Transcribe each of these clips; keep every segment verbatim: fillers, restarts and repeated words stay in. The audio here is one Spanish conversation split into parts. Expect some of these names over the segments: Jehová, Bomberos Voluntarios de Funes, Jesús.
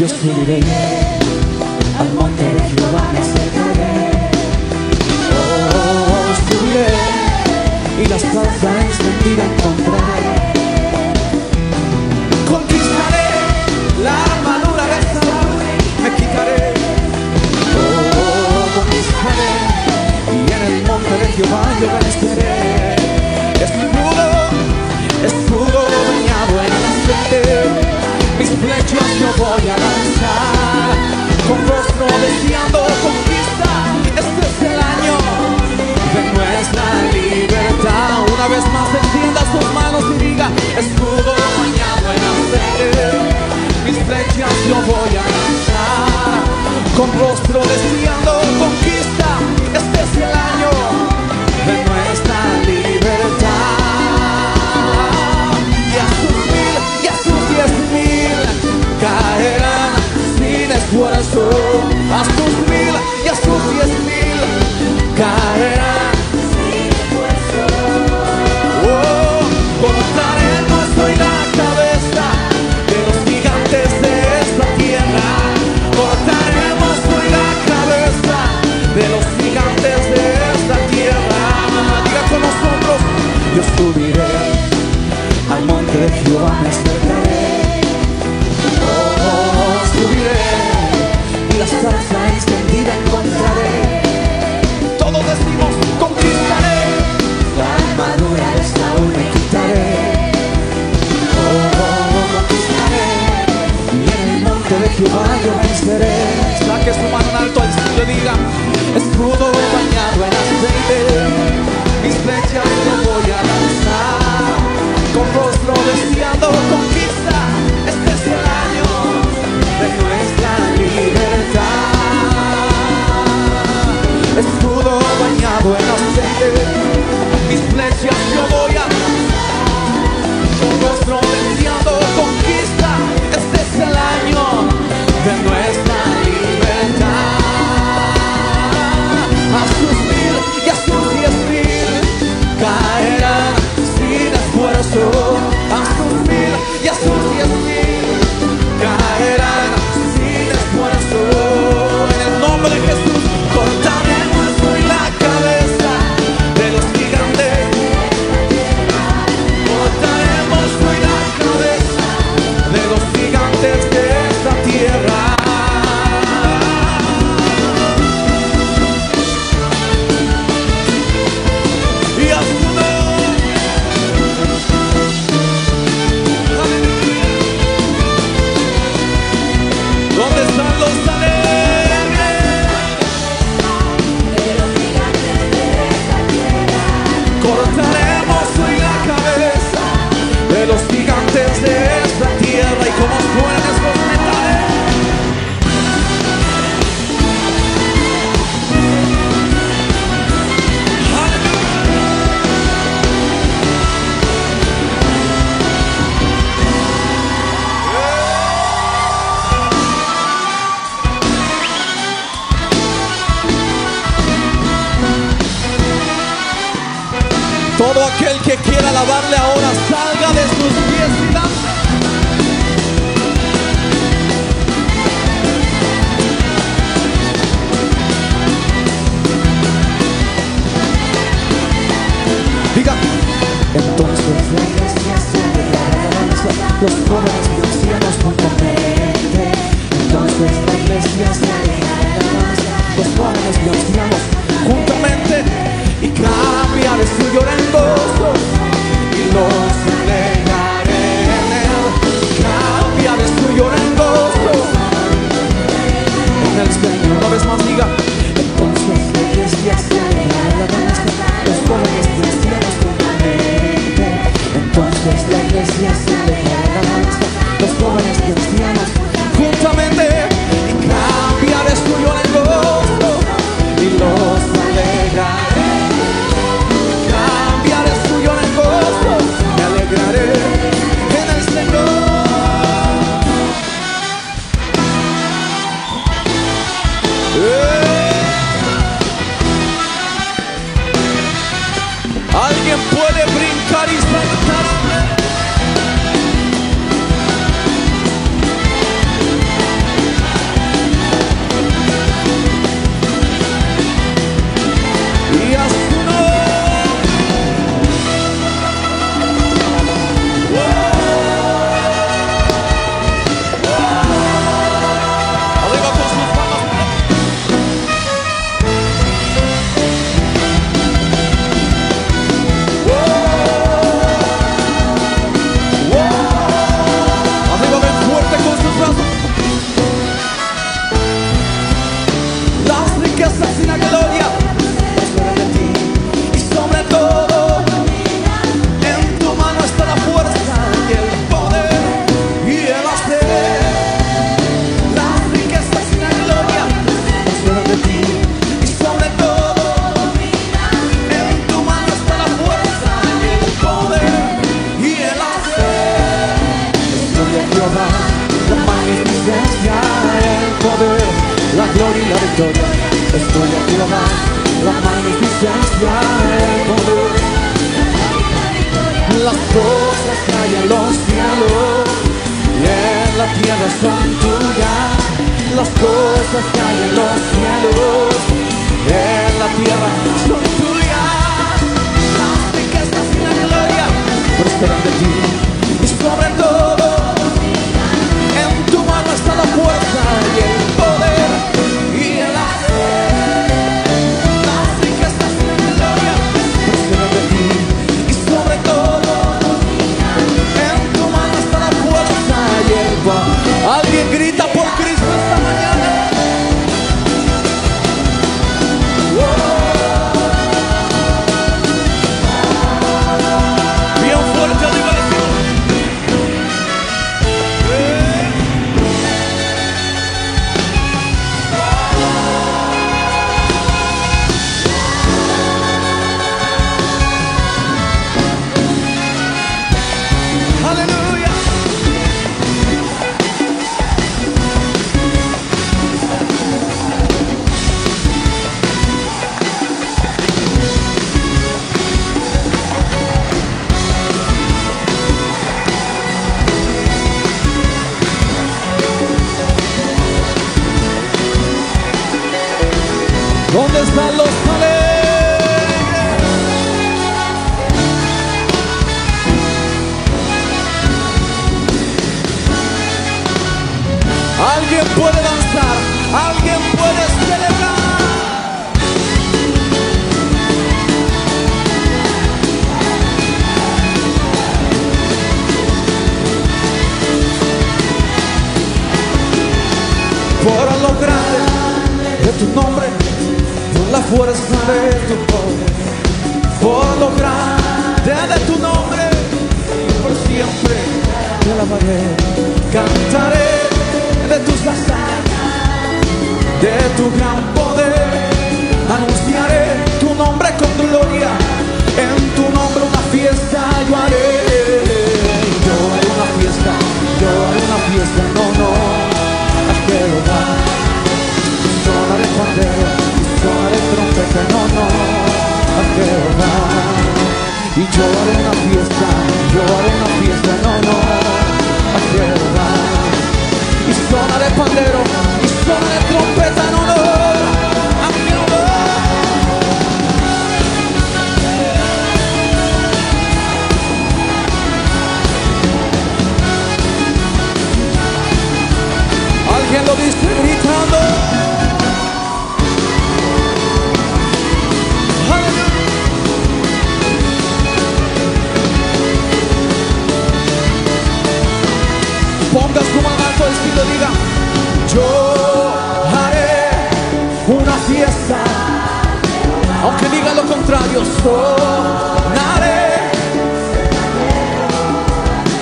yo subiré al monte de Jehová, me acercaré. Oh, subiré y las cosas me irán contra. Jehová, yo venceré. Es mi muro, es puro, bañado en la sangre. Mis flechas yo voy a lanzar, con rostro deseando conquista. Este es el año de nuestra libertad. Una vez más extienda sus manos y diga: escudo bañado en la sangre, mis flechas yo voy a lanzar, con rostro deseando conquista. Este es el año de nuestra libertad. Y a sus mil, y a sus diez mil caerán sin esfuerzo. A sus mil, y a sus diez mil caerán sin esfuerzo. Oh, cortaré el nuestro y la cabeza de los gigantes de esta tierra. Cortaré el nuestro y la cabeza de los gigantes de esta tierra. Con nosotros yo subiré al monte de Jehová, me acercaré. Oh, subiré y la zarza extendida encontraré. Todos decimos: conquistaré. La armadura de Saúl me quitaré. Oh, conquistaré y en el monte de Jehová yo venceré. Saque su mano alto al cielo y diga: escudo bañado en aceite, mis flechas yo voy a lanzar, con rostro deseando conquista. Este es el año de nuestra libertad. Escudo bañado en aceite, mis flechas yo voy a lanzar, con rostro deseando conquista. Este es el año de nuestra libertad. A sus mil y a sus diez mil caerán sin esfuerzo. A sus mil y a sus diez mil caerán sin esfuerzo. En el nombre de Jesús, cortaré el muslo y la cabeza de los gigantes. Cortaré el muslo y la cabeza de los gigantes de esta tierra. Los gigantes de esta tierra, y como suenan estos metales, todo aquel que quiera alabarle ahora salga de sus pies y danza. Diga: entonces la iglesia se alegrará, los pobres y los ciegos con conferente. Entonces la iglesia se alegrará, los pobres y los ciegos juntamente, y cambia de su llorar en gozo, y los una vez más diga: entonces la iglesia se alegrará, los pobres y los ciegos juntamente. Entonces la iglesia se alegrará, los pobres y los ciegos juntamente, y cambiaré su llorar en gozo, y los alegraré. Cambiaré su llorar en gozo, me alegraré en el Señor. Alguien puede brincar y saltar. victoria es tuya, Jehová, la magnificencia, el poder. Las cosas que hay en los cielos y en la tierra son tuyas. Las cosas que hay en los cielos y en la tierra son tuyas. Las riquezas y la gloria prosperan de ti y sobre todo en tu mano está la fuerza y el poder y el hacer. Las riquezas y la gloria prosperan de ti y sobre todo en tu mano está la fuerza y el poder. Alguien grita por Cristo esta mañana. ¿Dónde están los alegres? Alguien puede danzar, alguien puede celebrar. Por lo grande de tu nombre, la fuerza de tu poder, por lo grande de tu nombre, por siempre te alabaré. Cantaré de tus hazañas, de tu gran poder. Anunciaré tu nombre con gloria, en tu nombre una fiesta yo haré. Yo haré una fiesta, yo haré una fiesta, no, no, a Jehová. Sonaré pandero, sonaré trompeta, no, no, a Jehová. Y yo haré una fiesta, yo haré una fiesta, no, no, a Jehová. Y sonaré pandero, y sonaré trompeta, no, no, a Jehová. Alguien lo dice gritando. Ponga su mano al corazón y te diga: yo haré una fiesta. Aunque diga lo contrario, sonaré.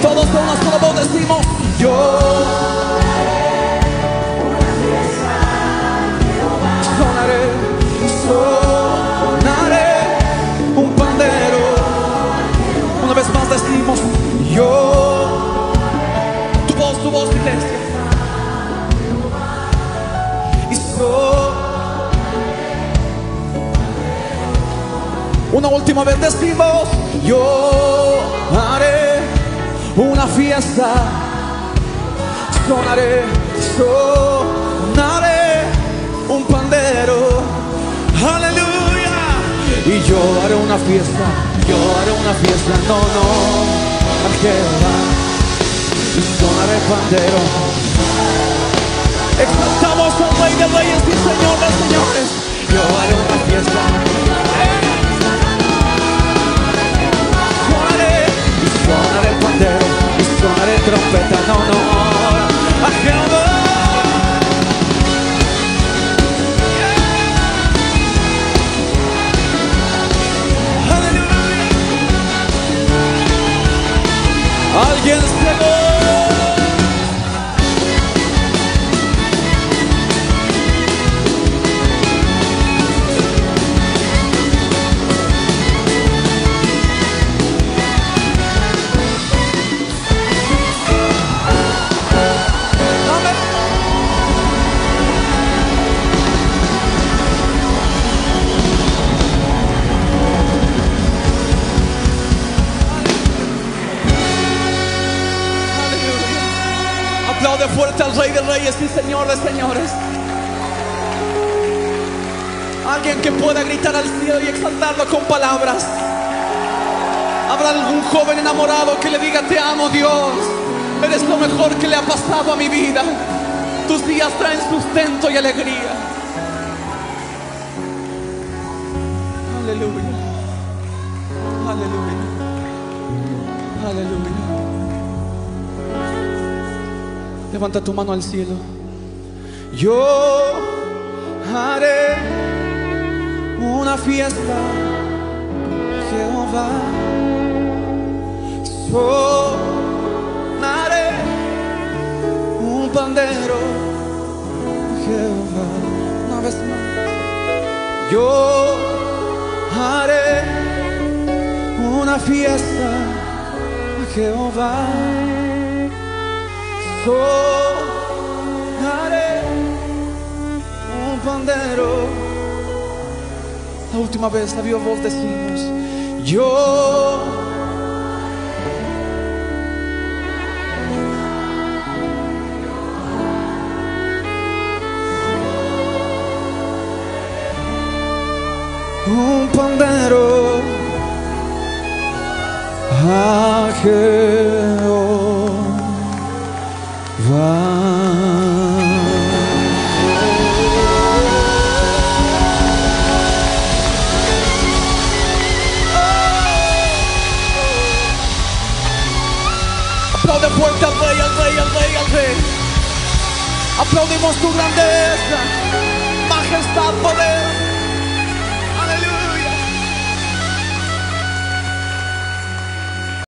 Todos con una sola voz decimos: yo haré una fiesta. Sonaré, sonaré un pandero. Una vez más decimos: yo. Tu voz, iglesia. Y soy. Una última vez decimos: yo haré una fiesta. Sonaré, sonaré un pandero. Aleluya. Y yo haré una fiesta. Yo haré una fiesta. No, no, a Jehová. Y sonaré pandero. Exaltamos al Rey de Reyes y Señor de Señores. Yo haré una fiesta. Sonaré, y sonaré pandero, y sonaré trompeta, no, no, a Jehová. Aleluya. Alguien se de fuerza al Rey de Reyes y Señor de Señores. Alguien que pueda gritar al cielo y exaltarlo con palabras. Habrá algún joven enamorado que le diga: te amo, Dios, eres lo mejor que le ha pasado a mi vida. Tus días traen sustento y alegría. Aleluya, aleluya, aleluya. Levanta tu mano al cielo. Yo haré una fiesta, Jehová. Sonaré un pandero, Jehová. Una vez más. Yo haré una fiesta, Jehová. Sonaré un pandero. La última vez, la viva voz, decimos: yo un pandero a Jehová. Aplaude fuerte al Rey, al Rey, al Rey, al Rey. Aplaudimos tu grandeza.